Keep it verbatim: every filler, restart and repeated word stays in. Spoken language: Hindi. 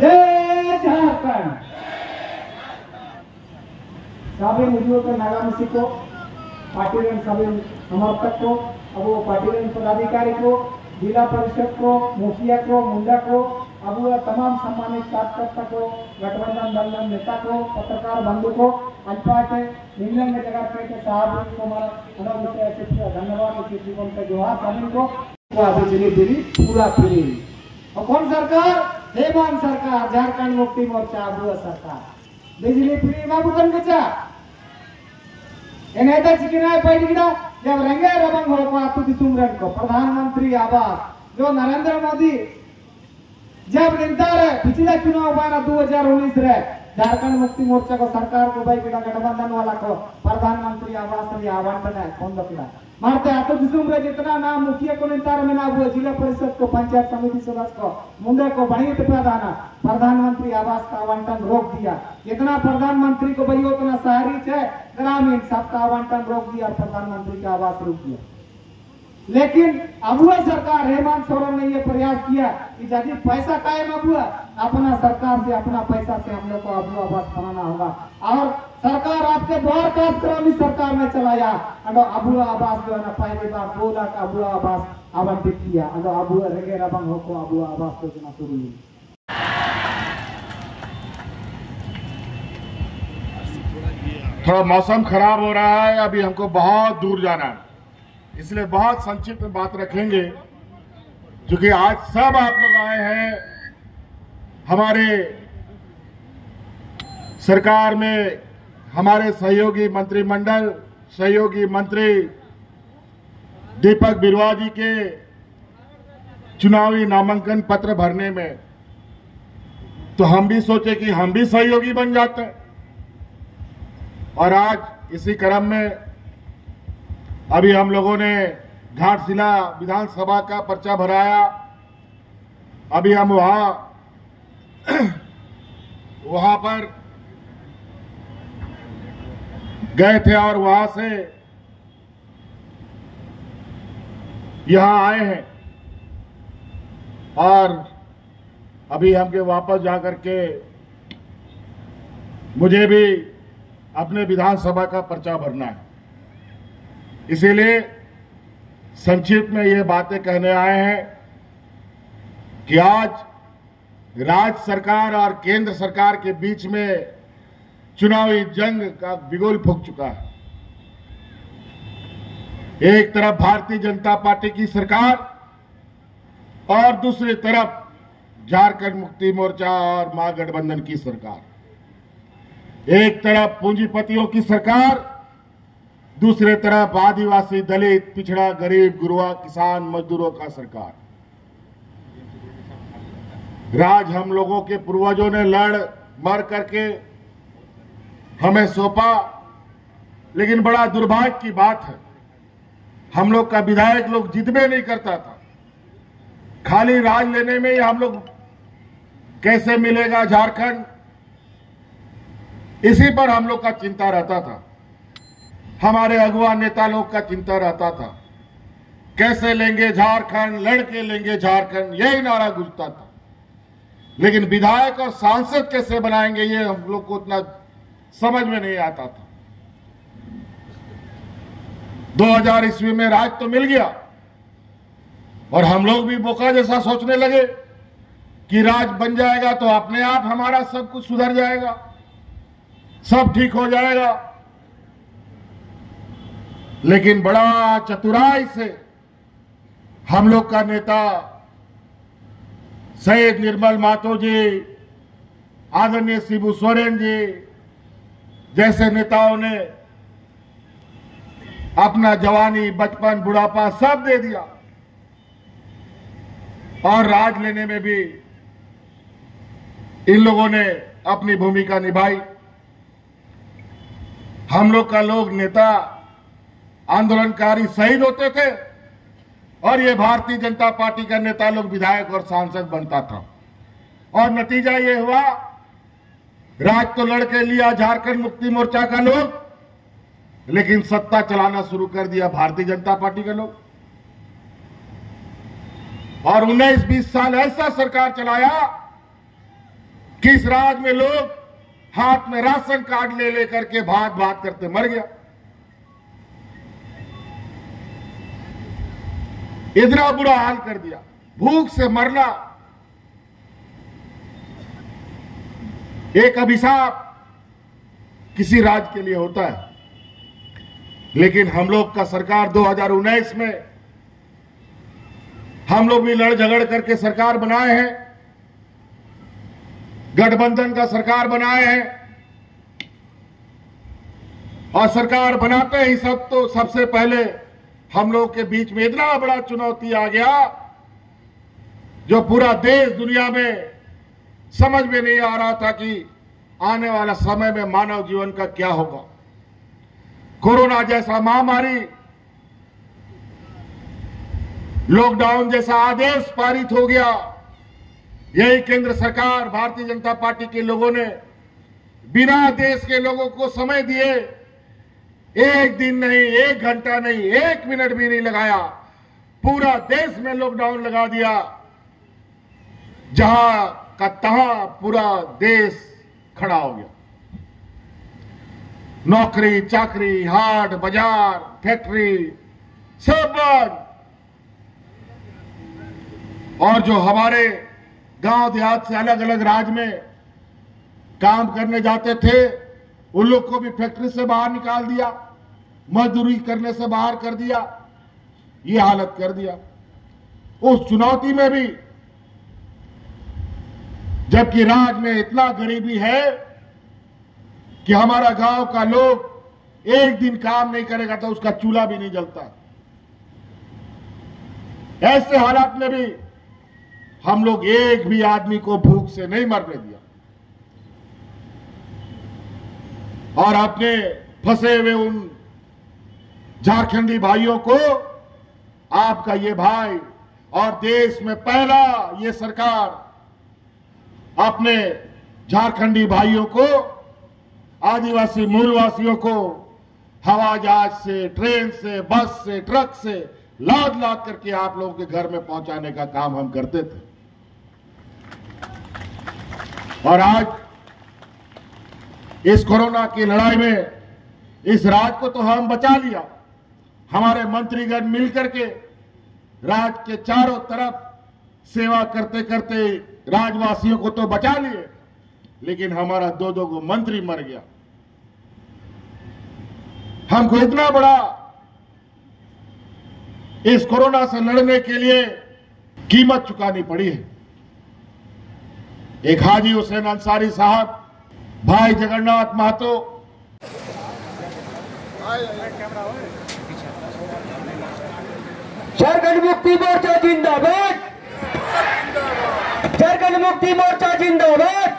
जय झारखंड। सबे मुझे तो नागामसी को पाटील सबे समर्थक को अब वो पाटील पदाधिकारी को जिला परिषद को मुखिया को मुंडा को अब वो तमाम सम्मानित कार्यकर्ता को गठबंधन दल नेता को पत्रकार बंधु को अल्पात निलंग जगह के साहब को हमारा धन्यवाद के जीवन का जोहार सभी को आदरणीय देवी पूरा पीली। और कौन सरकार? हेमंत सरकार, झारखंड मुक्ति मोर्चा अबुआ सरकार। बिजली फ्री बाबू कन बचा एनेता चिकनाय पैड गिरा जब रंगे रमंग हो को आपु दिसुमरन को प्रधानमंत्री आवास जो नरेंद्र मोदी जब निर्धार पिछला चुनाव बारा दो हज़ार उन्नीस रे झारखंड मुक्ति मोर्चा को सरकार को भाई गिरा गठबंधन वाला को प्रधानमंत्री आवास में आवंटन है कौन दपला मारते आपु दिसुमरे जितना नाम मुखिया को निर्धार में ना हुआ जिला परिषद को पंचायत समिति सदस्य को मुंडा को बड़ी प्रदाना प्रधानमंत्री आवास का आवंटन रोक दिया। जितना प्रधानमंत्री को भाई उतना शहरी है ग्रामीण सबका आवंटन रोक दिया, प्रधानमंत्री का आवास रोक दिया। लेकिन अबुआ सरकार हेमंत सोरेन ने यह प्रयास किया कि यदि पैसा कायम अबुआ अपना सरकार से अपना पैसा से हम लोग को अबुआ आवास बनाना होगा और सरकार आपके द्वार कार्यक्रम सरकार ने चलाया अगर अबुआ आवास जो है ना पहली बार दो लाख अबुआ आवास आवंटित किया अगर अबुआ रगे रबंग हो को अबुआ आवास योजना शुरू हुई। थोड़ा मौसम खराब हो रहा है, अभी हमको बहुत दूर जाना है, इसलिए बहुत संक्षिप्त में बात रखेंगे क्योंकि आज सब आप लोग आए हैं हमारे सरकार में हमारे सहयोगी मंत्रिमंडल सहयोगी मंत्री दीपक बिरवा जी के चुनावी नामांकन पत्र भरने में, तो हम भी सोचे कि हम भी सहयोगी बन जाते हैं। और आज इसी क्रम में अभी हम लोगों ने घाटशिला विधानसभा का पर्चा भराया, अभी हम वहाँ वहाँ पर गए थे और वहाँ से यहाँ आए हैं और अभी हमके वापस जाकर के मुझे भी अपने विधानसभा का पर्चा भरना है, इसीलिए संक्षिप्त में ये बातें कहने आए हैं कि आज राज्य सरकार और केंद्र सरकार के बीच में चुनावी जंग का बिगुल फूंक चुका है। एक तरफ भारतीय जनता पार्टी की सरकार और दूसरी तरफ झारखंड मुक्ति मोर्चा और महागठबंधन की सरकार। एक तरफ पूंजीपतियों की सरकार, दूसरे तरफ आदिवासी दलित पिछड़ा गरीब गुरुआ किसान मजदूरों का सरकार। राज हम लोगों के पूर्वजों ने लड़ मर करके हमें सौंपा, लेकिन बड़ा दुर्भाग्य की बात है हम लोग का विधायक लोग जिद में नहीं करता था, खाली राज लेने में ही हम लोग कैसे मिलेगा झारखंड, इसी पर हम लोग का चिंता रहता था, हमारे अगुआ नेता लोग का चिंता रहता था, कैसे लेंगे झारखंड, लड़के लेंगे झारखंड, यही नारा गूंजता था। लेकिन विधायक और सांसद कैसे बनाएंगे ये हम लोग को उतना समझ में नहीं आता था। दो हज़ार ईस्वी में राज तो मिल गया और हम लोग भी बोका जैसा सोचने लगे कि राज बन जाएगा तो अपने आप हमारा सब कुछ सुधर जाएगा, सब ठीक हो जाएगा। लेकिन बड़ा चतुराई से हम लोग का नेता शहीद निर्मल माथो जी, आदरणीय सीबू सोरेन जी जैसे नेताओं ने अपना जवानी बचपन बुढ़ापा सब दे दिया और राज लेने में भी इन लोगों ने अपनी भूमिका निभाई। हम लोग का लोग नेता आंदोलनकारी शहीद होते थे और ये भारतीय जनता पार्टी का नेता लोग विधायक और सांसद बनता था और नतीजा ये हुआ राज तो लड़के लिया झारखंड मुक्ति मोर्चा का लोग, लेकिन सत्ता चलाना शुरू कर दिया भारतीय जनता पार्टी का लोग। और उन्नीस बीस साल ऐसा सरकार चलाया किस राज में लोग हाथ में राशन कार्ड ले लेकर के भाग भाग करते मर गया। इतना बुरा हाल कर दिया, भूख से मरना एक अभिशाप किसी राज्य के लिए होता है। लेकिन हम लोग का सरकार दो हज़ार उन्नीस में हम लोग भी लड़ झगड़ करके सरकार बनाए हैं, गठबंधन का सरकार बनाए हैं, और सरकार बनाते ही सब तो सबसे पहले हम लोग के बीच में इतना बड़ा चुनौती आ गया जो पूरा देश दुनिया में समझ में नहीं आ रहा था कि आने वाला समय में मानव जीवन का क्या होगा। कोरोना जैसा महामारी, लॉकडाउन जैसा आदेश पारित हो गया। यही केंद्र सरकार भारतीय जनता पार्टी के लोगों ने बिना देश के लोगों को समय दिए एक दिन नहीं, एक घंटा नहीं, एक मिनट भी नहीं लगाया, पूरा देश में लॉकडाउन लगा दिया। जहां का तहां पूरा देश खड़ा हो गया, नौकरी चाकरी, हाट बाजार, फैक्ट्री सब बंद। और जो हमारे गांव देहात से अलग अलग राज्य में काम करने जाते थे उन लोग को भी फैक्ट्री से बाहर निकाल दिया, मजदूरी करने से बाहर कर दिया, ये हालत कर दिया। उस चुनौती में भी, जबकि राज्य में इतना गरीबी है कि हमारा गांव का लोग एक दिन काम नहीं करेगा तो उसका चूल्हा भी नहीं जलता, ऐसे हालात में भी हम लोग एक भी आदमी को भूख से नहीं मरने दिया। और अपने फंसे हुए उन झारखंडी भाइयों को आपका ये भाई और देश में पहला ये सरकार अपने झारखंडी भाइयों को, आदिवासी मूलवासियों को हवाई जहाज से, ट्रेन से, बस से, ट्रक से लाद लाद करके आप लोगों के घर में पहुंचाने का काम हम करते थे। और आज इस कोरोना की लड़ाई में इस राज्य को तो हम बचा लिया, हमारे मंत्रीगण मिलकर के राज्य के चारों तरफ सेवा करते करते राजवासियों को तो बचा लिए, लेकिन हमारा दो दो गो मंत्री मर गया। हमको इतना बड़ा इस कोरोना से लड़ने के लिए कीमत चुकानी पड़ी है। एक हाजी हुसैन अंसारी साहब, भाई जगन्नाथ महतो, झारखंड मुक्ति मोर्चा जिंदाबाद, झारखंड मुक्ति मोर्चा जिंदाबाद।